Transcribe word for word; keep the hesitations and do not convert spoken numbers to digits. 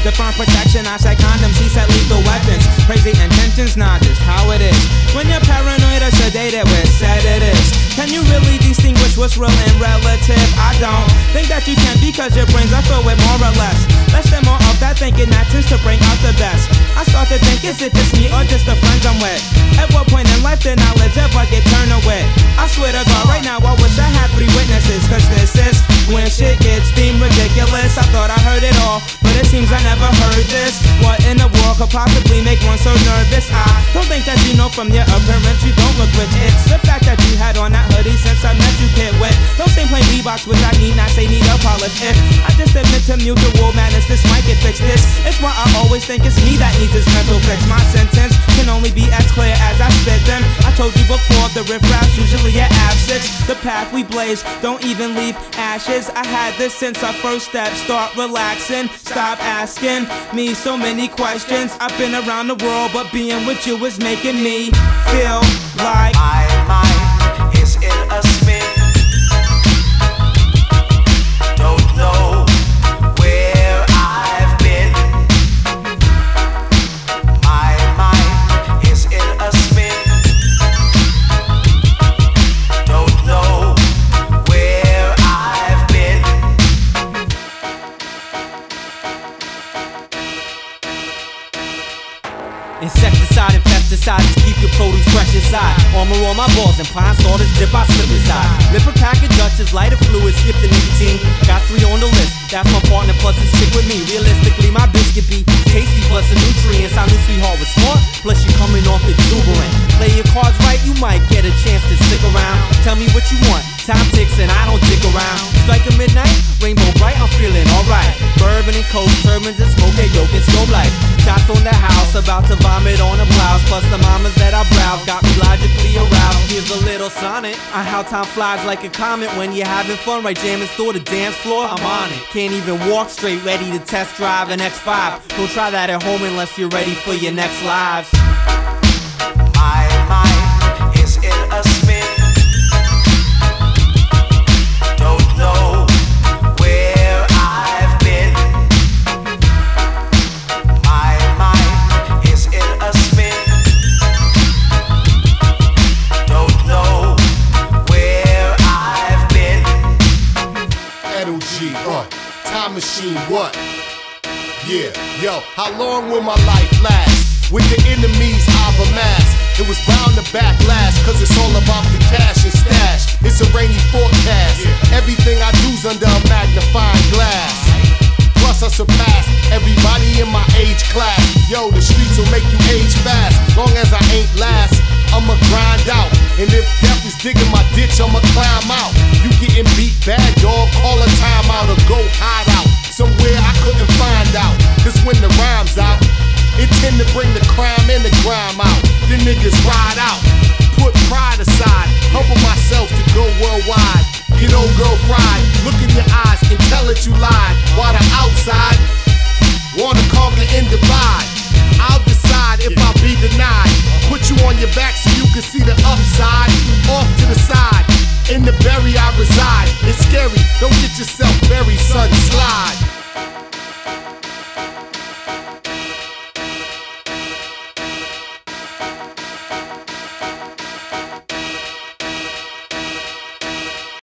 Define protection, I said condoms, he said lethal weapons. Crazy intentions, not just how it is. When you're paranoid or sedated with sedatives, can you really distinguish what's real and relative? I don't think that you can, because your brains are filled with more or less. Less than more of that thinking that tends to bring out the best. I start to think, is it just me or just the friends I'm with? At what point in life did knowledge ever get turned away? I swear to God, right now I wish I had three witnesses, cause this is when shit gets deemed ridiculous. I thought I heard it all, but it seems I never heard this. What in the world could possibly make one so nervous? I don't think that you know from your appearance, you don't look rich. It's the fact that you had on that hoodie since I met you, kid, with those same plain Reeboks, which I need not say need a polish. If I just admit to mutual madness, this might get fixed. This is why I always think it's me that needs this mental fix. My sentence can only be as clear as I spit them. I told you before, the riffraff's usually an abscess. The path we blaze, don't even leave ashes. I had this since our first step, start relaxing. Stop asking me so many questions. I've been around the world, but being with you is making me feel like my mind is in a spin. Don't know where I've been. My mind is in a spin. Don't know where I've been. Insecticide and pesticides to keep your produce fresh inside. Armor on my balls and pine sawdust dip I slip inside. Lip a pack of Dutchess, lighter fluid, skip the nicotine. Got three on the list, that's my partner plus this chick with me. Realistically, my bitch could be tasty plus the nutrients. I knew sweetheart was smart, plus you coming off exuberant. Play your cards right, you might get a chance to stick around. Tell me what you want, time ticks and I don't dick around. Strike a midnight, rainbow bright, I'm feeling alright. Bourbon and coke, turbans and smoke, and yolk and strobe light. Shots on the house, about to vomit on a blouse. Plus the mamas that I browse, got me logically aroused. Here's a little sonnet on how time flies like a comet. When you're having fun, right jamming through the dance floor, I'm on it. Can't even walk straight, ready to test drive an X five. Don't try that at home unless you're ready for your next lives. My mind is in a spin. Don't know where I've been. My mind is in a spin. Don't know where I've been. L G, uh, Time Machine, what? Yeah, yo, how long will my life last? With the enemies I've amassed, it was bound to backlash, cause it's all about the cash and stash. It's a rainy forecast, everything I do's under a magnifying glass. Plus I surpass everybody in my age class. Yo, the streets will make you age fast. Long as I ain't last, I'ma grind out. And if death is digging my ditch, I'ma climb out. You getting beat bad, dog, call a timeout or go hide out.